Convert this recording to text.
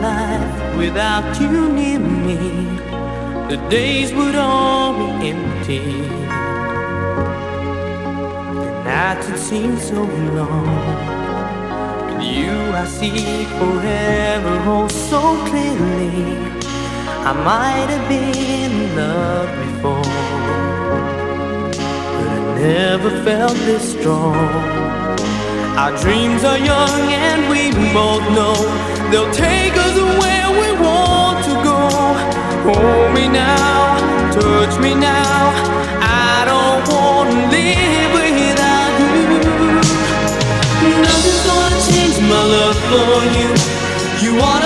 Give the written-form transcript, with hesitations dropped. life without you near me. The days would all be empty. The nights would seem so long. With you I see forever, oh so clearly. I might have been in love before, but I never felt this strong. Our dreams are young and we both know they'll take us where we want to go. Hold me now, touch me now, I don't want to live without you. Nothing's gonna change my love for you. You are